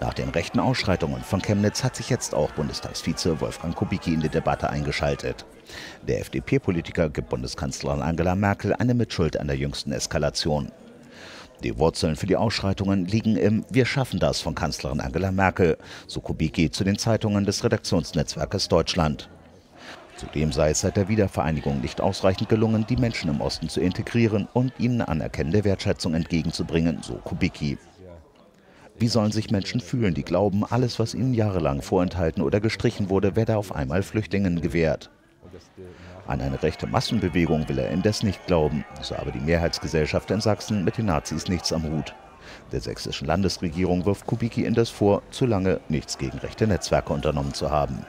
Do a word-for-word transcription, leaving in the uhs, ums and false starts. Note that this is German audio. Nach den rechten Ausschreitungen von Chemnitz hat sich jetzt auch Bundestagsvize Wolfgang Kubicki in die Debatte eingeschaltet. Der F D P-Politiker gibt Bundeskanzlerin Angela Merkel eine Mitschuld an der jüngsten Eskalation. Die Wurzeln für die Ausschreitungen liegen im Wir-schaffen-das von Kanzlerin Angela Merkel, so Kubicki zu den Zeitungen des Redaktionsnetzwerkes Deutschland. Zudem sei es seit der Wiedervereinigung nicht ausreichend gelungen, die Menschen im Osten zu integrieren und ihnen eine anerkennende Wertschätzung entgegenzubringen, so Kubicki. Wie sollen sich Menschen fühlen, die glauben, alles, was ihnen jahrelang vorenthalten oder gestrichen wurde, werde auf einmal Flüchtlingen gewährt? An eine rechte Massenbewegung will er indes nicht glauben, so habe die Mehrheitsgesellschaft in Sachsen mit den Nazis nichts am Hut. Der sächsischen Landesregierung wirft Kubicki indes vor, zu lange nichts gegen rechte Netzwerke unternommen zu haben.